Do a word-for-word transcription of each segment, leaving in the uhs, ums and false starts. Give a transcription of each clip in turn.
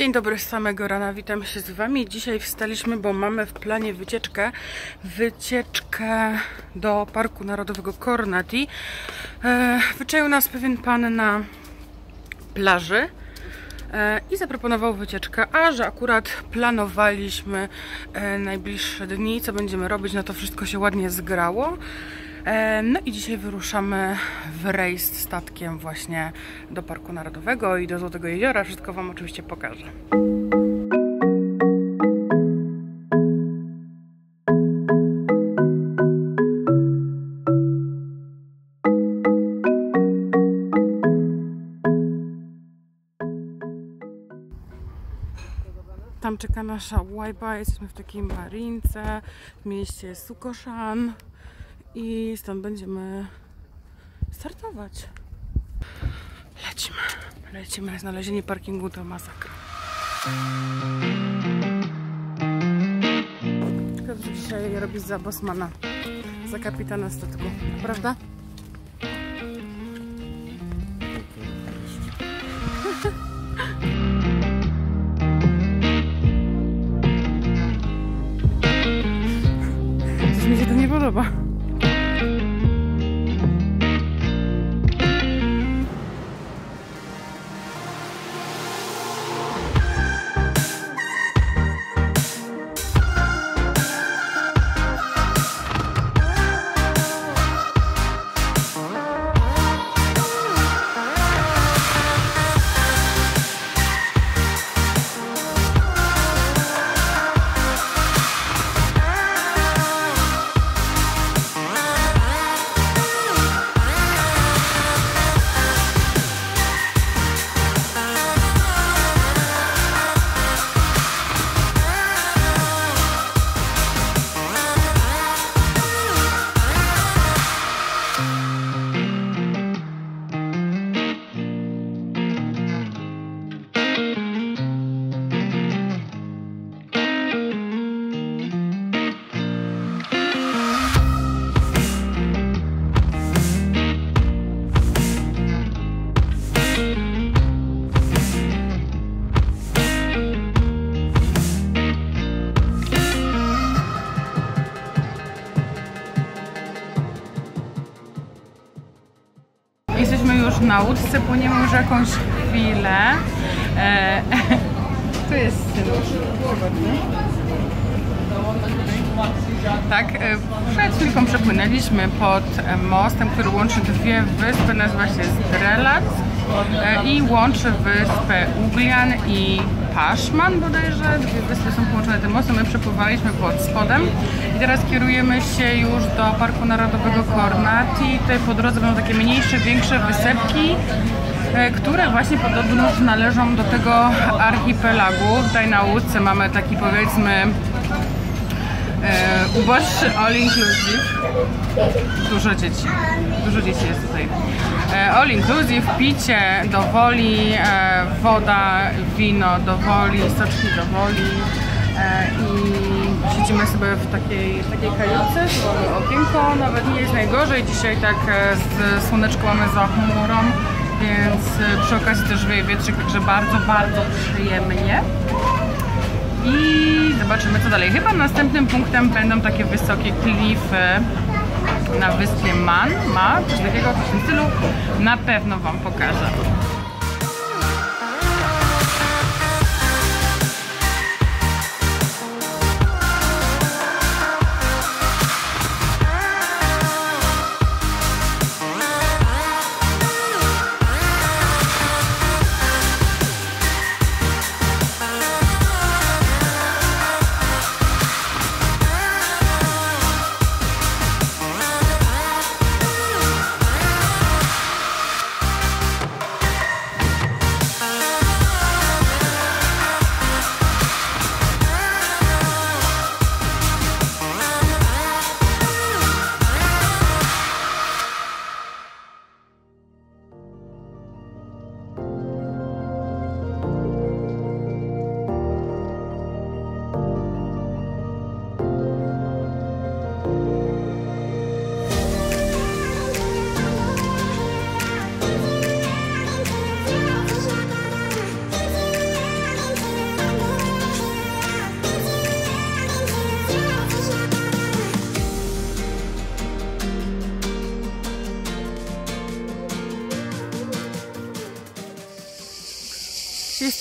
Dzień dobry z samego rana, witam się z Wami. Dzisiaj wstaliśmy, bo mamy w planie wycieczkę, wycieczkę do Parku Narodowego Kornati. E, wyczaił nas pewien pan na plaży e, i zaproponował wycieczkę, a że akurat planowaliśmy e, najbliższe dni, co będziemy robić, no to wszystko się ładnie zgrało. No i dzisiaj wyruszamy w rejs statkiem właśnie do Parku Narodowego i do Złotego Jeziora. Wszystko Wam oczywiście pokażę. Tam czeka nasza łajba. Jesteśmy w takiej marince w mieście Sukošan. I stąd będziemy startować. Lecimy, lecimy. Znalezienie parkingu to masakra. Szkoda, że dzisiaj robić za Paszmana, za kapitana statku, prawda? Coś mi się to nie podoba. Na łódce płyniemy już jakąś chwilę. E, tu jest synusz. Tak, przed chwilką przepłynęliśmy pod mostem, który łączy dwie wyspy. Nazywa się Zdrelac i łączy wyspę Uglian i Paszman bodajże. Dwie wyspy są połączone tym mostem. My przepływaliśmy pod spodem i teraz kierujemy się już do Parku Narodowego Kornati. Tutaj po drodze będą takie mniejsze, większe wysepki, które właśnie podobno należą do tego archipelagu. Tutaj na łódce mamy taki, powiedzmy, E, uboższy all inclusive. Dużo dzieci. Dużo dzieci jest tutaj. E, all inclusive, picie do woli, e, woda, wino do woli, soczki do woli. E, I siedzimy sobie w takiej, takiej kajutce, mamy okienko, nawet nie jest najgorzej. Dzisiaj tak z słoneczką mamy za chmurą, więc przy okazji też wieje wietrzyk, także bardzo, bardzo przyjemnie. I zobaczymy co dalej. Chyba następnym punktem będą takie wysokie klify na wyspie Man. Ma coś takiego, coś w tym stylu. Na pewno Wam pokażę.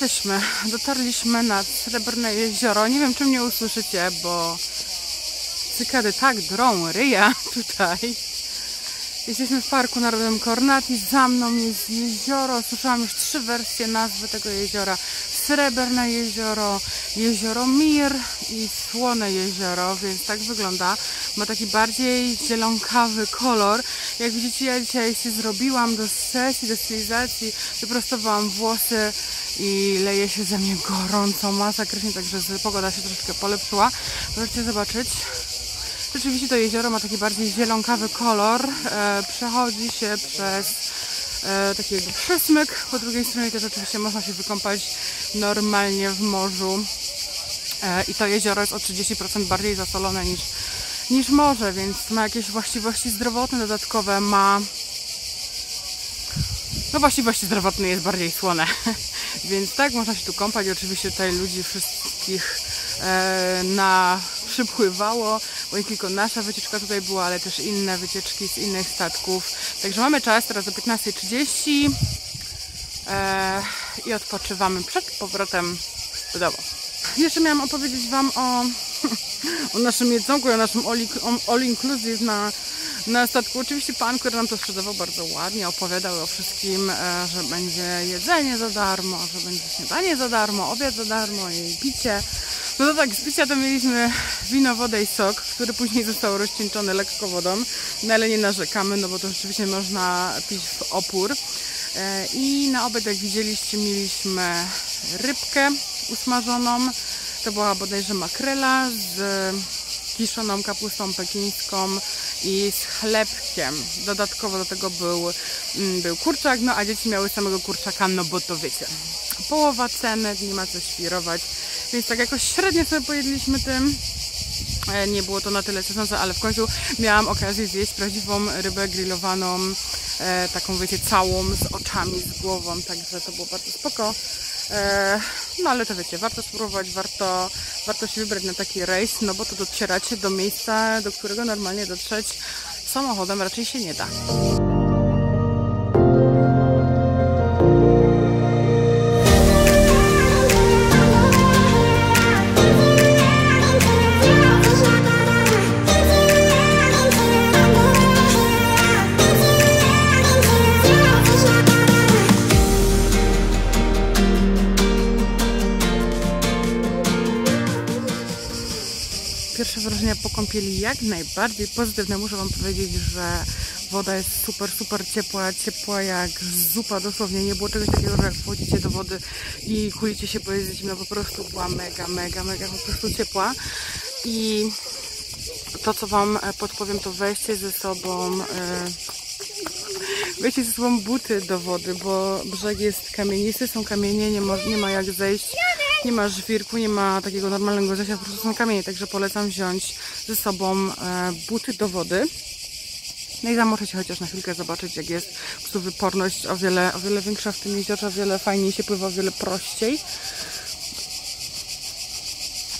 jesteśmy. Dotarliśmy nad Srebrne Jezioro. Nie wiem, czy mnie usłyszycie, bo cykady tak drą ryja tutaj. Jesteśmy w Parku Narodowym Kornati. Za mną jest jezioro. Słyszałam już trzy wersje nazwy tego jeziora. Srebrne Jezioro, jezioro Mir i Słone Jezioro, więc tak wygląda. Ma taki bardziej zielonkawy kolor. Jak widzicie, ja dzisiaj się zrobiłam do sesji, do stylizacji. Wyprostowałam włosy i leje się ze mnie gorąco, masakrycznie, także pogoda się troszeczkę polepszyła. Możecie zobaczyć. Rzeczywiście to jezioro ma taki bardziej zielonkawy kolor. E, przechodzi się przez e, taki jakby przysmyk. Po drugiej stronie też oczywiście można się wykąpać normalnie w morzu. E, I to jezioro jest o trzydzieści procent bardziej zasolone niż, niż morze, więc ma jakieś właściwości zdrowotne dodatkowe. Ma... No właściwości zdrowotne, jest bardziej słone. Więc tak, można się tu kąpać. Oczywiście tutaj ludzi wszystkich e, na... przypływało, bo nie tylko nasza wycieczka tutaj była, ale też inne wycieczki z innych statków. Także mamy czas teraz do piętnastej trzydzieści e, i odpoczywamy przed powrotem do domu. Jeszcze miałam opowiedzieć Wam o, o naszym jedzonku, o naszym all inclusive na, na statku. Oczywiście pan, który nam to sprzedawał, bardzo ładnie opowiadał o wszystkim, e, że będzie jedzenie za darmo, że będzie śniadanie za darmo, obiad za darmo i picie. No to tak, z picia to mieliśmy wino, wodę i sok, który później został rozcieńczony lekko wodą, no ale nie narzekamy, no bo to rzeczywiście można pić w opór. I na obiad, jak widzieliście, mieliśmy rybkę usmażoną, to była bodajże makrela z kiszoną kapustą pekińską i z chlebkiem. Dodatkowo do tego był, był kurczak, no a dzieci miały samego kurczaka, no bo to wiecie, połowa ceny, nie ma co świrować. Więc tak jakoś średnio sobie pojedliśmy tym. Nie było to na tyle cieszące, ale w końcu miałam okazję zjeść prawdziwą rybę grillowaną, taką wiecie, całą, z oczami, z głową, także to było bardzo spoko. No ale to wiecie, warto spróbować, warto, warto się wybrać na taki rejs, no bo to docieracie do miejsca, do którego normalnie dotrzeć samochodem raczej się nie da. Pierwsze wrażenia po kąpieli jak najbardziej pozytywne. Muszę Wam powiedzieć, że woda jest super, super ciepła, ciepła jak zupa dosłownie. Nie było czegoś takiego, że jak wchodzicie do wody i kulicie się, bo jest zimno, po prostu była mega, mega, mega po prostu ciepła. I to, co Wam podpowiem, to weźcie ze sobą... Yy... Weźcie ze sobą buty do wody, bo brzeg jest kamienisty, są kamienie, nie ma, nie ma jak zejść, nie ma żwirku, nie ma takiego normalnego zejścia, po prostu są kamienie, także polecam wziąć ze sobą e, buty do wody. No i zamoczyć się chociaż na chwilkę, zobaczyć jak jest, po prostu wyporność o wiele, o wiele większa w tym jeziorze, o wiele fajniej się pływa, o wiele prościej.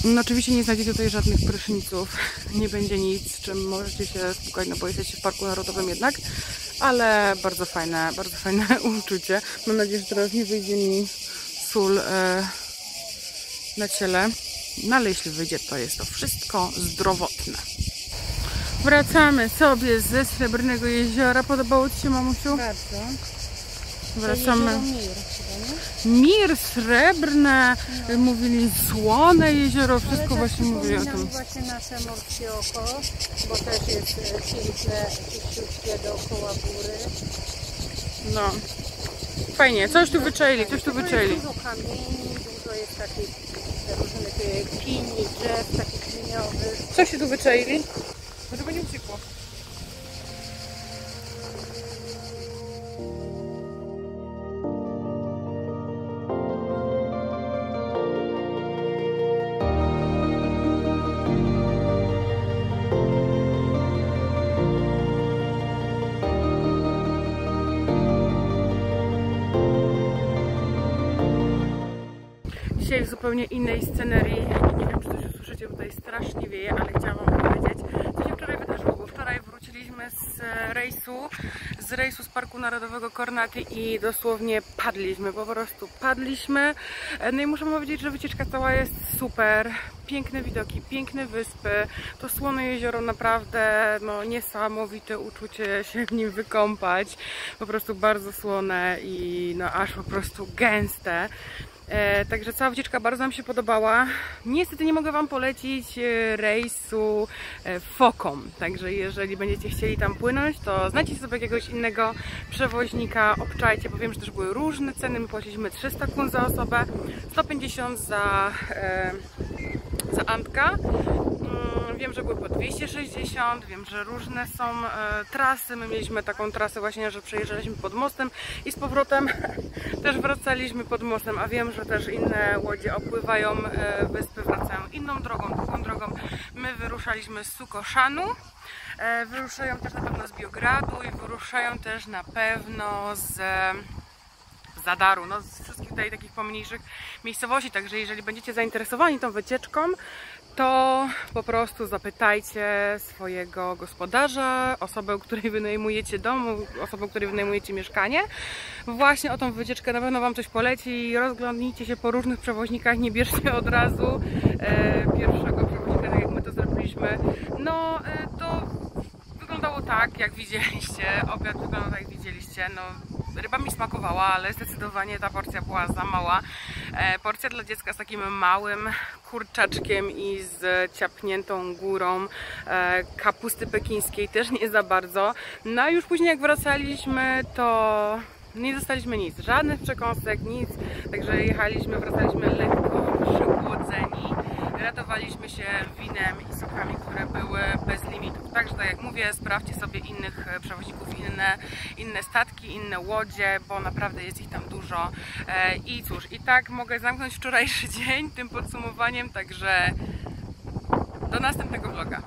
No oczywiście nie znajdziecie tutaj żadnych pryszniców, nie będzie nic, czym możecie się spłukać, no bo jesteście w Parku Narodowym jednak, ale bardzo fajne, bardzo fajne uczucie. Mam nadzieję, że teraz nie wyjdzie mi sól yy, na ciele, no ale jeśli wyjdzie, to jest to wszystko zdrowotne. Wracamy sobie ze Srebrnego Jeziora. Podobało Ci się, mamusiu? Bardzo. Wracamy. Mir, Srebrne, no. Mówili Słone Jezioro, wszystko właśnie mówili o tym. Właśnie nasze morskie oko, bo też jest piękne, czyściutkie dookoła góry. No, fajnie, coś tu wyczaili, coś tu wyczaili. Dużo kamieni, dużo jest takich różnych kini, drzew, takich kliniowych. Co się tu wyczaili? Żeby nie uciekło. Dzisiaj w zupełnie innej scenerii, nie wiem czy coś usłyszycie, tutaj strasznie wieje, ale chciałam Wam powiedzieć, co się wczoraj wydarzyło, bo wczoraj wczoraj wróciliśmy z rejsu, z rejsu z Parku Narodowego Kornati i dosłownie padliśmy, po prostu padliśmy. No i muszę powiedzieć, że wycieczka cała jest super. Piękne widoki, piękne wyspy, to Słone Jezioro naprawdę no, niesamowite uczucie się w nim wykąpać. Po prostu bardzo słone i no, aż po prostu gęste. E, także cała wycieczka bardzo nam się podobała. Niestety nie mogę Wam polecić rejsu Foką. Także jeżeli będziecie chcieli tam płynąć, to znajdźcie sobie jakiegoś innego przewoźnika, obczajcie, bo wiem, że też były różne ceny. My płaciliśmy trzysta kun za osobę, sto pięćdziesiąt za... E, za Antka. Wiem, że były po dwieście sześćdziesiąt, wiem, że różne są e, trasy. My mieliśmy taką trasę właśnie, że przejeżdżaliśmy pod mostem i z powrotem też wracaliśmy pod mostem, a wiem, że też inne łodzie opływają e, wyspy, wracają inną drogą, drugą drogą. My wyruszaliśmy z Sukoszanu, e, wyruszają też na pewno z Biogradu i wyruszają też na pewno z... Zadaru, no z wszystkich tutaj takich pomniejszych miejscowości, także jeżeli będziecie zainteresowani tą wycieczką, to po prostu zapytajcie swojego gospodarza, osobę, u której wynajmujecie dom, osobę, u której wynajmujecie mieszkanie, właśnie o tą wycieczkę, na pewno Wam coś poleci. Rozglądnijcie się po różnych przewoźnikach, nie bierzcie od razu e, pierwszego przewoźnika, tak jak my to zrobiliśmy. No e, to wyglądało tak, jak widzieliście, obiad wyglądał tak, jak widzieliście, no ryba mi smakowała, ale zdecydowanie ta porcja była za mała. E, porcja dla dziecka z takim małym kurczaczkiem i z ciapniętą górą e, kapusty pekińskiej też nie za bardzo. No a już później jak wracaliśmy, to nie dostaliśmy nic, żadnych przekąsek, nic. Także jechaliśmy, wracaliśmy lekko przygłodzeni. Ratowaliśmy się winem i sokami, które były bez limitów. Także tak jak mówię, sprawdźcie sobie innych przewoźników, inne, inne statki, inne łodzie, bo naprawdę jest ich tam dużo. I cóż, i tak mogę zamknąć wczorajszy dzień tym podsumowaniem, także do następnego vloga.